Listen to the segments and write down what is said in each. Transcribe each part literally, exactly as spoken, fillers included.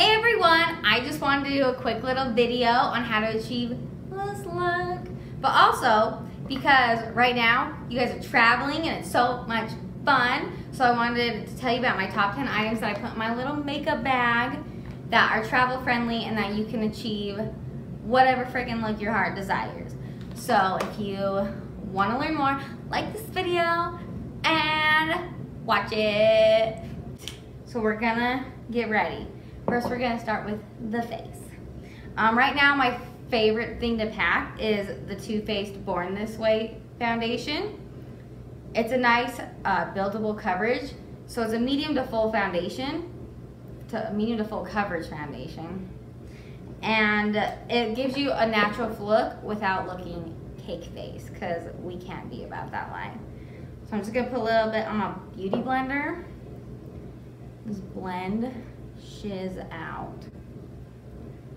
Hey everyone, I just wanted to do a quick little video on how to achieve this look, but also because right now you guys are traveling and it's so much fun, so I wanted to tell you about my top ten items that I put in my little makeup bag that are travel friendly and that you can achieve whatever freaking look your heart desires. So if you want to learn more, like this video and watch it. So we're gonna get ready. First, we're gonna start with the face. Um, right now, my favorite thing to pack is the Too Faced Born This Way foundation. It's a nice uh, buildable coverage. So it's a medium to full foundation, to medium to full coverage foundation. And it gives you a natural look without looking cake face, because we can't be about that line. So I'm just gonna put a little bit on my beauty blender. Just blend shiz out.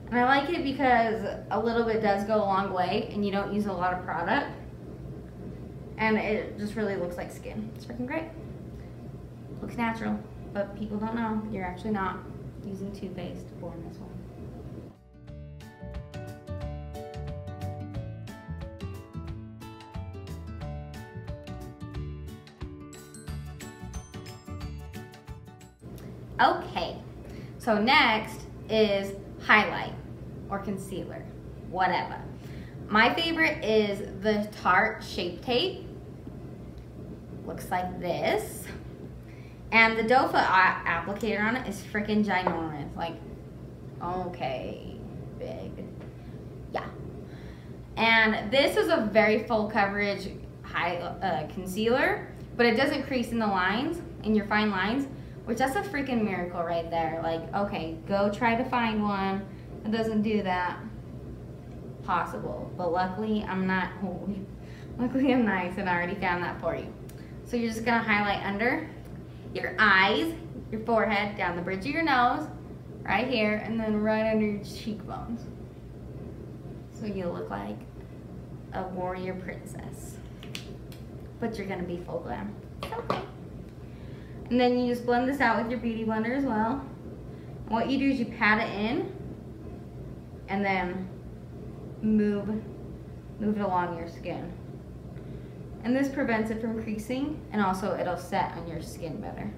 And I like it because a little bit does go a long way and you don't use a lot of product. And it just really looks like skin. It's freaking great. Looks natural, but people don't know you're actually not using Too Faced Born This Way. Okay, so next is highlight or concealer, whatever. My favorite is the Tarte Shape Tape. Looks like this. And the DoFlo applicator on it is freaking ginormous. Like, okay, big. Yeah. And this is a very full coverage high, uh, concealer, but it doesn't crease in the lines, in your fine lines, which that's a freaking miracle right there. Like, okay, go try to find one that doesn't do that. Possible, but luckily I'm not, oh, luckily I'm nice and I already found that for you. So you're just gonna highlight under your eyes, your forehead, down the bridge of your nose, right here, and then right under your cheekbones. So you look like a warrior princess, but you're gonna be full glam. Okay. And then you just blend this out with your beauty blender as well. And what you do is you pat it in and then move, move it along your skin. And this prevents it from creasing, and also it'll set on your skin better.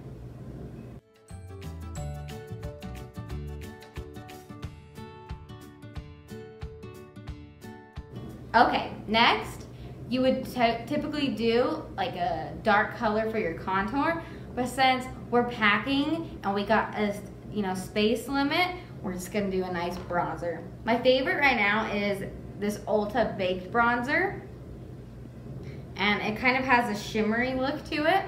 Okay, next, you would typically do like a dark color for your contour, but since we're packing and we got a you know space limit, we're just gonna do a nice bronzer. My favorite right now is this Ulta Baked Bronzer. And it kind of has a shimmery look to it.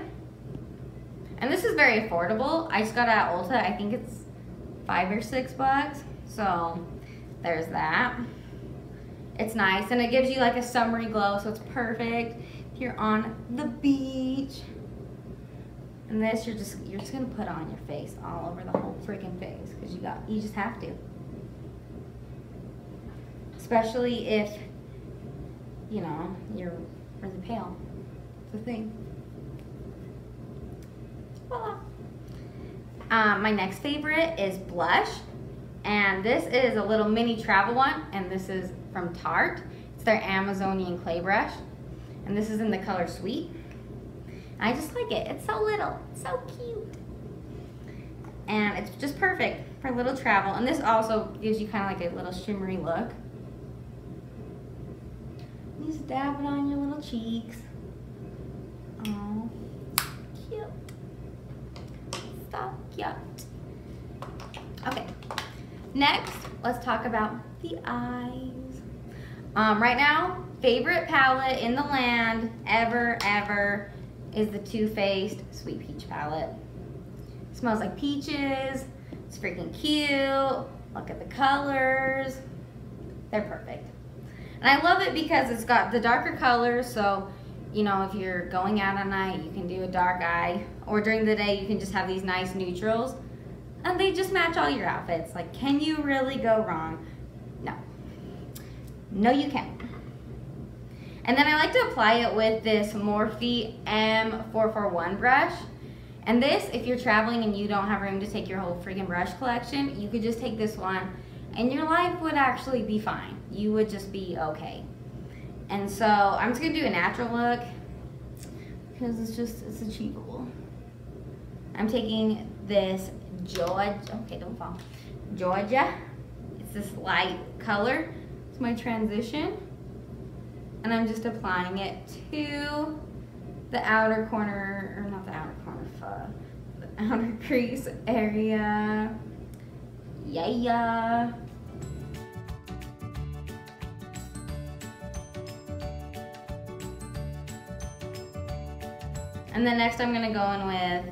And this is very affordable. I just got it at Ulta, I think it's five or six bucks. So there's that. It's nice and it gives you like a summery glow, so it's perfect if you're on the beach. And this, you're just you're just gonna put on your face, all over the whole freaking face, because you got you just have to. Especially if you know you're really pale. It's a thing. Voila. Um, my next favorite is blush, and this is a little mini travel one, and this is from Tarte. It's their Amazonian Clay Brush, and this is in the color Sweet. I just like it. It's so little, so cute. And it's just perfect for little travel. And this also gives you kind of like a little shimmery look. You just dab it on your little cheeks. Oh, cute. So cute. Okay, next, let's talk about the eyes. Um, right now, favorite palette in the land ever, ever, is the Too Faced Sweet Peach Palette. It smells like peaches. It's freaking cute. Look at the colors. They're perfect. And I love it because it's got the darker colors, so, you know, if you're going out at night, you can do a dark eye, or during the day, you can just have these nice neutrals, and they just match all your outfits. Like, can you really go wrong? No. No, you can't. And then I like to apply it with this Morphe M four forty-one brush. And this, if you're traveling and you don't have room to take your whole freaking brush collection, you could just take this one and your life would actually be fine. You would just be okay. And so I'm just gonna do a natural look because it's just, it's achievable. I'm taking this Georgia, okay, don't fall. Georgia, it's this light color. It's my transition. And I'm just applying it to the outer corner, or not the outer corner, fuck, the outer crease area. Yeah. And then next I'm gonna go in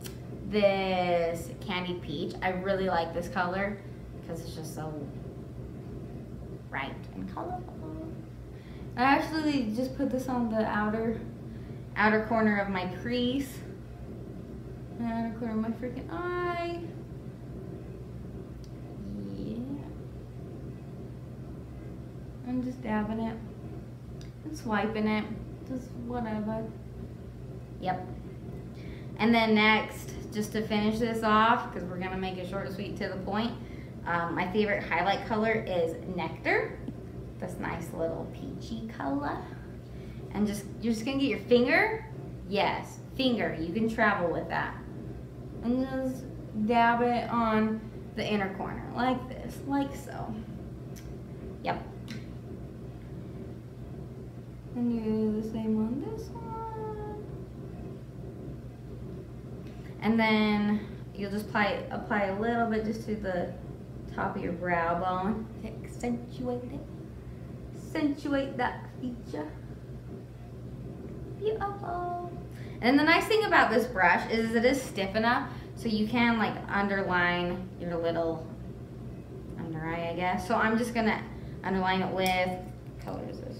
with this Candy Peach. I really like this color because it's just so bright and colorful. I actually just put this on the outer outer corner of my crease, the outer corner of my freaking eye. Yeah, I'm just dabbing it and swiping it, just whatever. Yep. And then next, just to finish this off, because we're gonna make it short and sweet to the point, um, my favorite highlight color is Nectar, this nice little peachy color. And just, you're just gonna get your finger, yes, finger, you can travel with that. And just dab it on the inner corner, like this, like so. Yep. And you do the same on this one. And then you'll just apply, apply a little bit just to the top of your brow bone to accentuate it. Accentuate that feature. Beautiful. And the nice thing about this brush is it is stiff enough so you can like underline your little under eye, I guess. So I'm just gonna underline it with, what color is this?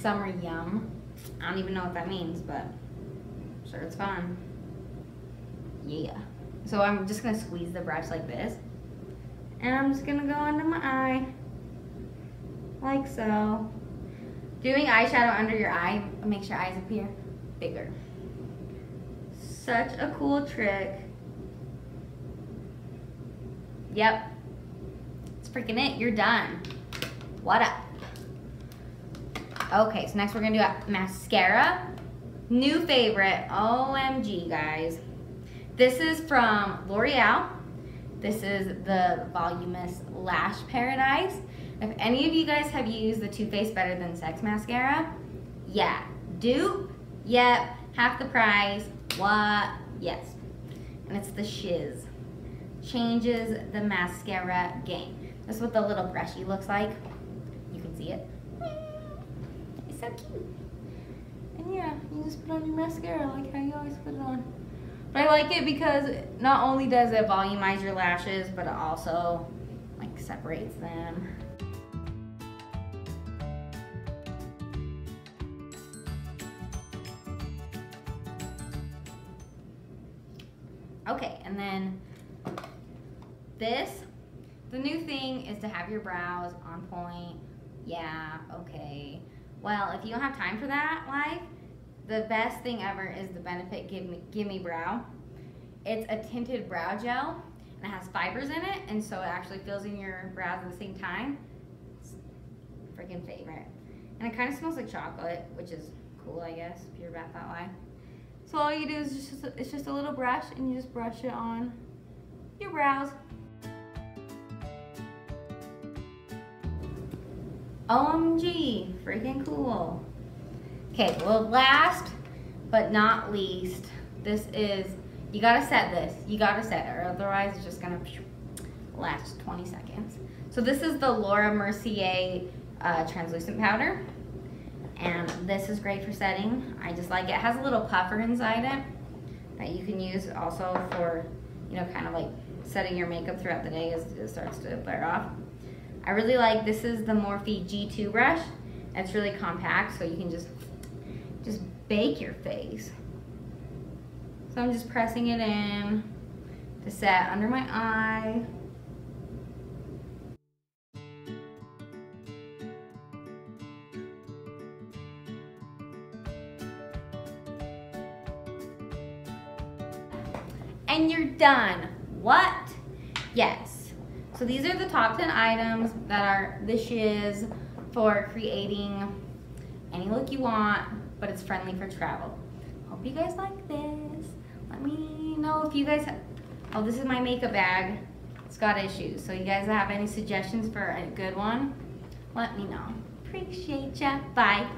Summer Yum. I don't even know what that means, but I'm sure it's fine. Yeah. So I'm just gonna squeeze the brush like this. And I'm just gonna go under my eye. Like so. Doing eyeshadow under your eye makes your eyes appear bigger. Such a cool trick. Yep. That's freaking it. You're done. What up? Okay, so next we're gonna do a mascara. New favorite. O M G, guys. This is from L'Oreal. This is the Voluminous Lash Paradise. If any of you guys have used the Too Faced Better Than Sex mascara, yeah, dupe, yep, half the price, what, yes. And it's the shiz. Changes the mascara game. That's what the little brushy looks like. You can see it. It's so cute. And yeah, you just put on your mascara like how you always put it on. But I like it because not only does it volumize your lashes, but it also like separates them. Okay, and then this, the new thing is to have your brows on point. Yeah, okay. Well, if you don't have time for that, life, the best thing ever is the Benefit Gimme Gimme Brow. It's a tinted brow gel and it has fibers in it, and so it actually fills in your brows at the same time. It's freaking favorite. And it kind of smells like chocolate, which is cool, I guess, if you're about that life. So all you do is just, it's just a little brush and you just brush it on your brows. O M G, freaking cool. Okay, well, last but not least, this is, you gotta set this. You gotta set it, or otherwise it's just gonna last twenty seconds. So this is the Laura Mercier uh, translucent powder. And this is great for setting. I just like it. It has a little puffer inside it that you can use also for, you know, kind of like setting your makeup throughout the day as it starts to blur off. I really like, this is the Morphe G two brush. It's really compact, so you can just just bake your face. So I'm just pressing it in to set under my eye. and you're done. What? Yes. So these are the top ten items that are the shiz for creating any look you want, but it's friendly for travel. Hope you guys like this. Let me know if you guys have, oh, this is my makeup bag. It's got issues. So you guys have any suggestions for a good one? Let me know. Appreciate ya. Bye.